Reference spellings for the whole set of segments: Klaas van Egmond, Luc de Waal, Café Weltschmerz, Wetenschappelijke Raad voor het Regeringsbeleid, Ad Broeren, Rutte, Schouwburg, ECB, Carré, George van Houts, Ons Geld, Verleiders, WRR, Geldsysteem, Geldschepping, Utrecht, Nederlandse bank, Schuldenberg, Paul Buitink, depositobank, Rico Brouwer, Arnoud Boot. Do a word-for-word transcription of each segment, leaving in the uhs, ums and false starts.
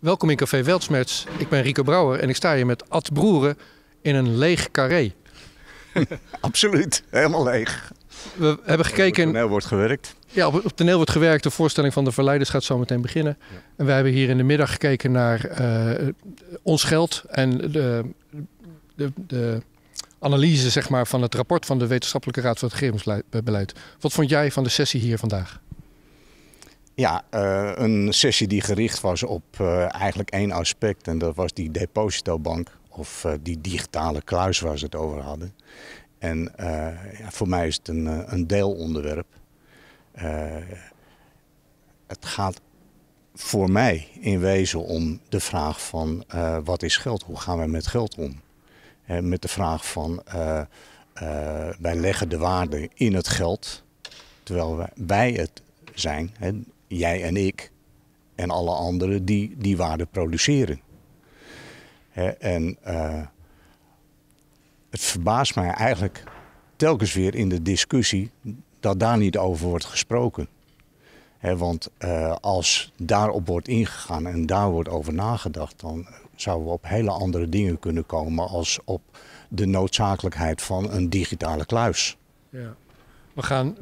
Welkom in Café Weltschmerz. Ik ben Rico Brouwer en ik sta hier met Ad Broeren in een leeg Carré. Absoluut, helemaal leeg. We hebben gekeken... Op het toneel wordt gewerkt. Ja, op het toneel wordt gewerkt. De voorstelling van de Verleiders gaat zo meteen beginnen. Ja. En wij hebben hier in de middag gekeken naar uh, Ons Geld en de, de, de analyse, zeg maar, van het rapport van de Wetenschappelijke Raad voor het Regeringsbeleid. Wat vond jij van de sessie hier vandaag? Ja, uh, een sessie die gericht was op uh, eigenlijk één aspect en dat was die depositobank of uh, die digitale kluis waar ze het over hadden. En uh, ja, voor mij is het een, een deelonderwerp. Uh, het gaat voor mij in wezen om de vraag van uh, wat is geld? Hoe gaan wij met geld om? En met de vraag van uh, uh, wij leggen de waarde in het geld terwijl wij, wij het zijn. Hè? Jij en ik en alle anderen die die waarde produceren. He, en uh, het verbaast mij eigenlijk telkens weer in de discussie dat daar niet over wordt gesproken. He, want uh, als daarop wordt ingegaan en daar wordt over nagedacht, dan zouden we op hele andere dingen kunnen komen als op de noodzakelijkheid van een digitale kluis. Ja. We gaan,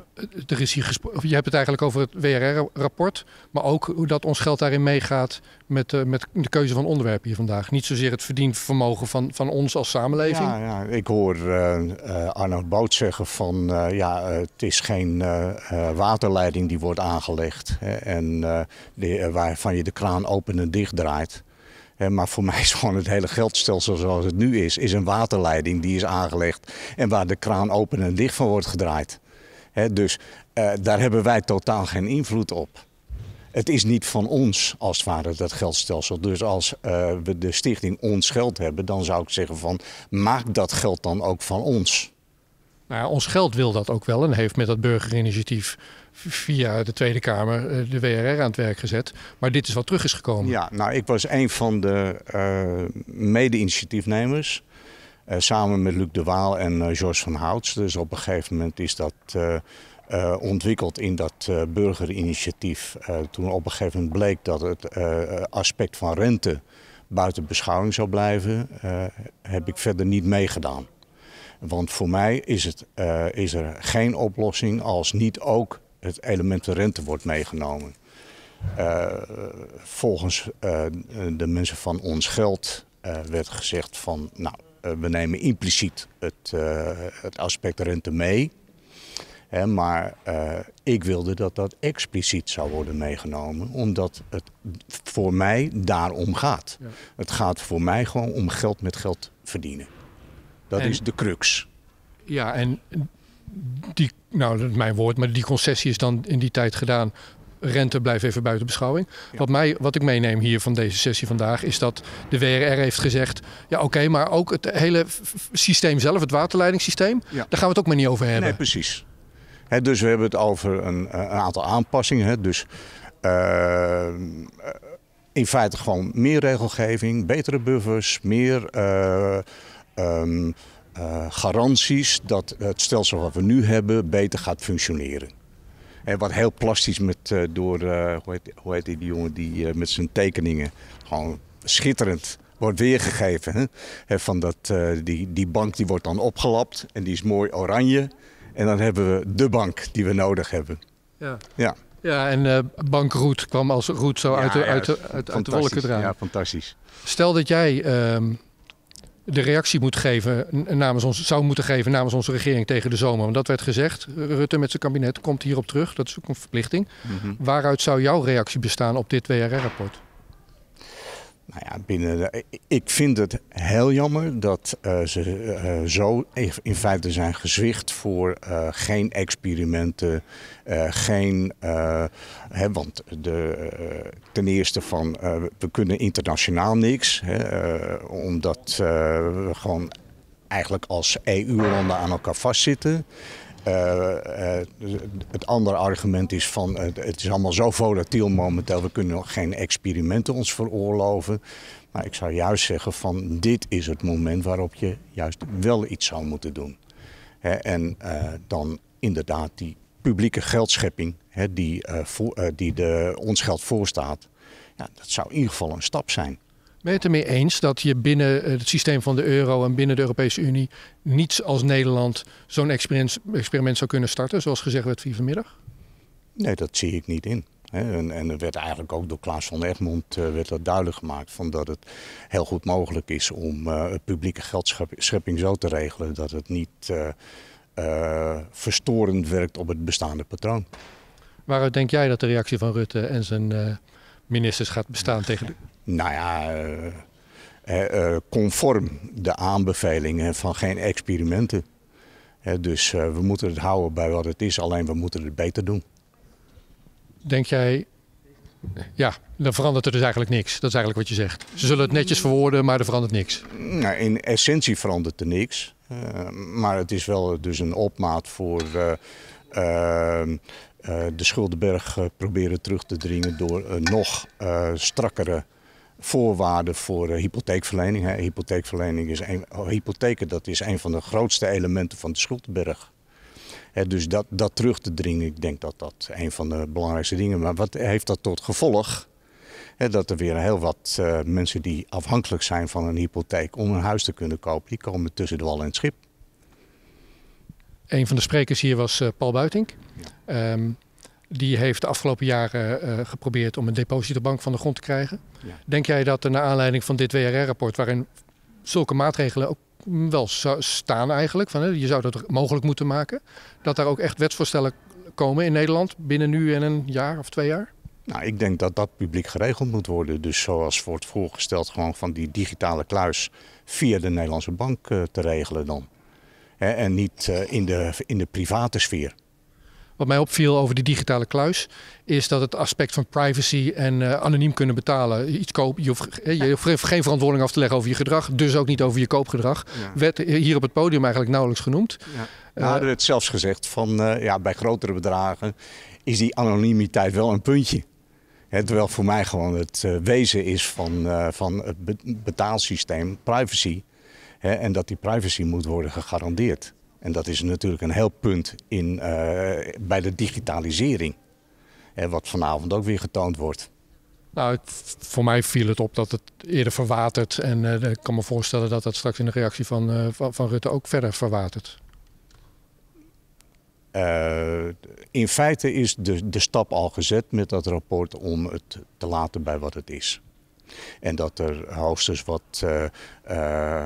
er is hier je hebt het eigenlijk over het W R R-rapport, maar ook hoe dat Ons Geld daarin meegaat met, uh, met de keuze van onderwerpen hier vandaag. Niet zozeer het verdiend vermogen van, van ons als samenleving. Ja, ja. Ik hoor uh, uh, Arnoud Boot zeggen van uh, ja, uh, het is geen uh, uh, waterleiding die wordt aangelegd hè, en uh, die, uh, waarvan je de kraan open en dicht draait. He, maar voor mij is gewoon het hele geldstelsel zoals het nu is, is een waterleiding die is aangelegd en waar de kraan open en dicht van wordt gedraaid. He, dus uh, daar hebben wij totaal geen invloed op. Het is niet van ons, als het ware, dat geldstelsel. Dus als uh, we de stichting Ons Geld hebben, dan zou ik zeggen van maak dat geld dan ook van ons. Nou ja, Ons Geld wil dat ook wel en heeft met dat burgerinitiatief via de Tweede Kamer de W R R aan het werk gezet. Maar dit is wel terug is gekomen. Ja, nou ik was een van de uh, mede-initiatiefnemers. Uh, samen met Luc de Waal en uh, George van Houts. Dus op een gegeven moment is dat uh, uh, ontwikkeld in dat uh, burgerinitiatief. Uh, toen op een gegeven moment bleek dat het uh, aspect van rente buiten beschouwing zou blijven, uh, heb ik verder niet meegedaan. Want voor mij is, het, uh, is er geen oplossing als niet ook het element rente wordt meegenomen. Uh, volgens uh, de mensen van Ons Geld uh, werd gezegd van nou, we nemen impliciet het, uh, het aspect rente mee, hè, maar uh, ik wilde dat dat expliciet zou worden meegenomen, omdat het voor mij daarom gaat. Ja. Het gaat voor mij gewoon om geld met geld verdienen. Dat en, is de crux. Ja, en die, nou dat is mijn woord, maar die concessie is dan in die tijd gedaan. Rente blijft even buiten beschouwing. Ja. Wat, mij, wat ik meeneem hier van deze sessie vandaag is dat de W R R heeft gezegd ja oké, okay, maar ook het hele systeem zelf, het waterleidingssysteem, ja. Daar gaan we het ook maar niet over hebben. Nee, precies. He, dus we hebben het over een, een aantal aanpassingen. He. Dus uh, in feite gewoon meer regelgeving, betere buffers, meer uh, um, uh, garanties dat het stelsel wat we nu hebben beter gaat functioneren. En wat heel plastisch met, uh, door, uh, hoe, heet, hoe heet die, die jongen die uh, met zijn tekeningen gewoon schitterend wordt weergegeven. Hè? He, van dat, uh, die, die bank die wordt dan opgelapt en die is mooi oranje. En dan hebben we de bank die we nodig hebben. Ja, ja. ja en uh, bankroet kwam als roet zo ja, uit, de, ja, uit, de, uit, uit de wolken eraan. Ja, fantastisch. Stel dat jij uh, de reactie moet geven namens ons, zou moeten geven namens onze regering tegen de zomer. Want dat werd gezegd. Rutte met zijn kabinet komt hierop terug. Dat is ook een verplichting. Mm-hmm. Waaruit zou jouw reactie bestaan op dit W R R-rapport? Nou ja, binnen de, ik vind het heel jammer dat uh, ze uh, zo in feite zijn gezwicht voor uh, geen experimenten. Uh, geen, uh, hè, want de, uh, ten eerste van uh, we kunnen internationaal niks. Hè, uh, omdat uh, we gewoon eigenlijk als E U-landen aan elkaar vastzitten. Uh, uh, het andere argument is van uh, het is allemaal zo volatiel momenteel, we kunnen nog geen experimenten ons veroorloven. Maar ik zou juist zeggen van dit is het moment waarop je juist wel iets zou moeten doen. Hè, en uh, dan inderdaad die publieke geldschepping hè, die, uh, voor, uh, die de Ons Geld voorstaat. Nou, dat zou in ieder geval een stap zijn. Ben je het ermee eens dat je binnen het systeem van de euro en binnen de Europese Unie niet als Nederland zo'n experiment zou kunnen starten, zoals gezegd werd hier vanmiddag? Nee, dat zie ik niet in. En, en er werd eigenlijk ook door Klaas van Egmond uh, werd dat duidelijk gemaakt van dat het heel goed mogelijk is om uh, publieke geldschepping zo te regelen dat het niet uh, uh, verstorend werkt op het bestaande patroon. Waaruit denk jij dat de reactie van Rutte en zijn uh, ministers gaat bestaan tegen de... Nou ja, uh, uh, uh, conform de aanbevelingen van geen experimenten. Uh, dus uh, we moeten het houden bij wat het is, alleen we moeten het beter doen. Denk jij, ja, dan verandert er dus eigenlijk niks. Dat is eigenlijk wat je zegt. Ze zullen het netjes verwoorden, maar er verandert niks. Nou, in essentie verandert er niks. Uh, maar het is wel dus een opmaat voor uh, uh, uh, de Schuldenberg uh, proberen terug te dringen door uh, nog uh, strakkere voorwaarden voor uh, hypotheekverlening. Hè. Hypotheekverlening is een, oh, hypotheken, dat is een van de grootste elementen van de Schuldenberg. He, dus dat, dat terug te dringen, ik denk dat dat een van de belangrijkste dingen is. Maar wat heeft dat tot gevolg? He, dat er weer heel wat uh, mensen die afhankelijk zijn van een hypotheek om een huis te kunnen kopen, die komen tussen de wal en het schip. Een van de sprekers hier was uh, Paul Buitink. Ja. Um, die heeft de afgelopen jaren uh, geprobeerd om een depositobank van de grond te krijgen. Ja. Denk jij dat er naar aanleiding van dit W R R-rapport, waarin zulke maatregelen ook wel staan eigenlijk, van, je zou dat mogelijk moeten maken, dat daar ook echt wetsvoorstellen komen in Nederland binnen nu en een jaar of twee jaar? Nou, ik denk dat dat publiek geregeld moet worden. Dus zoals wordt voorgesteld, gewoon van die digitale kluis via de Nederlandse bank uh, te regelen dan. He, en niet uh, in de, in de private sfeer. Wat mij opviel over die digitale kluis is dat het aspect van privacy en uh, anoniem kunnen betalen, iets koop, je, hoeft, je hoeft geen verantwoording af te leggen over je gedrag, dus ook niet over je koopgedrag, ja. Werd hier op het podium eigenlijk nauwelijks genoemd. Ja. We hadden uh, het zelfs gezegd van uh, ja, bij grotere bedragen is die anonimiteit wel een puntje. Hè, terwijl voor mij gewoon het uh, wezen is van, uh, van het be- betaalsysteem privacy, hè, en dat die privacy moet worden gegarandeerd. En dat is natuurlijk een heel punt in, uh, bij de digitalisering. Hè, wat vanavond ook weer getoond wordt. Nou, het, voor mij viel het op dat het eerder verwatert. En uh, ik kan me voorstellen dat dat straks in de reactie van, uh, van, van Rutte ook verder verwatert. Uh, in feite is de, de stap al gezet met dat rapport om het te laten bij wat het is. En dat er hoogstens wat... Uh, uh,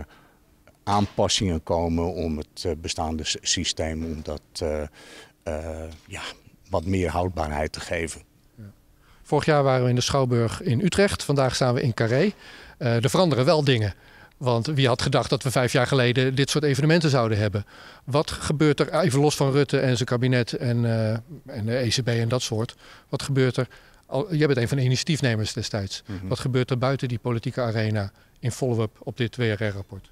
aanpassingen komen om het bestaande systeem, om dat uh, uh, ja, wat meer houdbaarheid te geven. Ja. Vorig jaar waren we in de Schouwburg in Utrecht, vandaag staan we in Carré. Uh, er veranderen wel dingen, want wie had gedacht dat we vijf jaar geleden dit soort evenementen zouden hebben? Wat gebeurt er, even los van Rutte en zijn kabinet en, uh, en de E C B en dat soort, wat gebeurt er? Al, jij bent een van de initiatiefnemers destijds. Mm-hmm. Wat gebeurt er buiten die politieke arena in follow-up op dit W R R-rapport?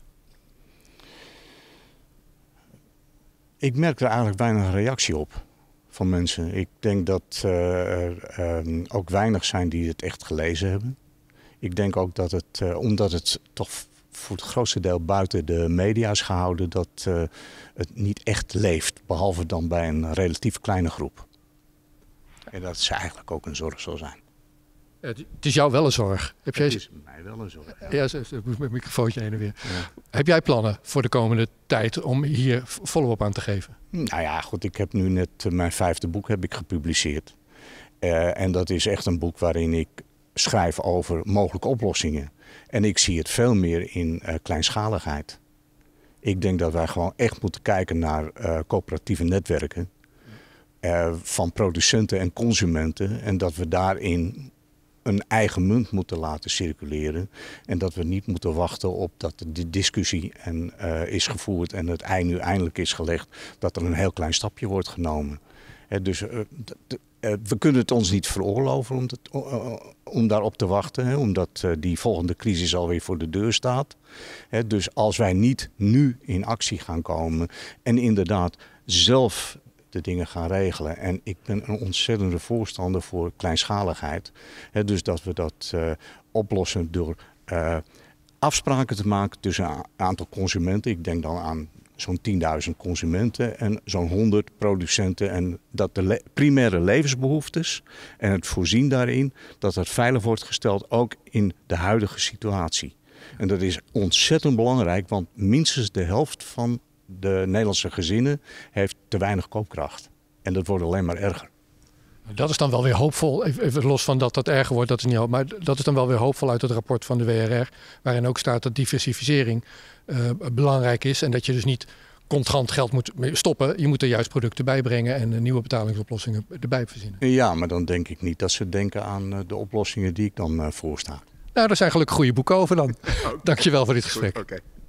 Ik merk er eigenlijk weinig reactie op van mensen. Ik denk dat uh, er uh, ook weinig zijn die het echt gelezen hebben. Ik denk ook dat het, uh, omdat het toch voor het grootste deel buiten de media is gehouden, dat uh, het niet echt leeft, behalve dan bij een relatief kleine groep. En dat is eigenlijk ook een zorg zal zijn. Ja, het is jou wel een zorg. Heb jij... Het is mij wel een zorg. Ja, ja, met mijn microfoontje heen en weer. Ja. Heb jij plannen voor de komende tijd om hier follow-up aan te geven? Nou ja, goed, ik heb nu net mijn vijfde boek heb ik gepubliceerd. Uh, en dat is echt een boek waarin ik schrijf over mogelijke oplossingen. En ik zie het veel meer in uh, kleinschaligheid. Ik denk dat wij gewoon echt moeten kijken naar uh, coöperatieve netwerken. Uh, van producenten en consumenten. En dat we daarin een eigen munt moeten laten circuleren. En dat we niet moeten wachten op dat de discussie en, uh, is gevoerd en het ei nu eindelijk is gelegd, dat er een heel klein stapje wordt genomen. He, dus uh, d- d- uh, we kunnen het ons niet veroorloven om, dat, uh, om daarop te wachten, he, omdat uh, die volgende crisis alweer voor de deur staat. He, dus als wij niet nu in actie gaan komen en inderdaad zelf de dingen gaan regelen. En ik ben een ontzettende voorstander voor kleinschaligheid. He, dus dat we dat uh, oplossen door uh, afspraken te maken tussen een aantal consumenten. Ik denk dan aan zo'n tienduizend consumenten en zo'n honderd producenten. En dat de le- primaire levensbehoeftes en het voorzien daarin, dat dat veilig wordt gesteld ook in de huidige situatie. En dat is ontzettend belangrijk, want minstens de helft van de Nederlandse gezinnen heeft te weinig koopkracht. En dat wordt alleen maar erger. Dat is dan wel weer hoopvol, even los van dat dat erger wordt, dat is niet hoop, maar dat is dan wel weer hoopvol uit het rapport van de W R R, waarin ook staat dat diversificering uh, belangrijk is en dat je dus niet contant geld moet stoppen. Je moet er juist producten bij brengen en nieuwe betalingsoplossingen erbij verzinnen. Ja, maar dan denk ik niet dat ze denken aan de oplossingen die ik dan uh, voorsta. Nou, daar zijn gelukkig goede boeken over dan. Oh. Dankjewel voor dit gesprek. Oké. Okay.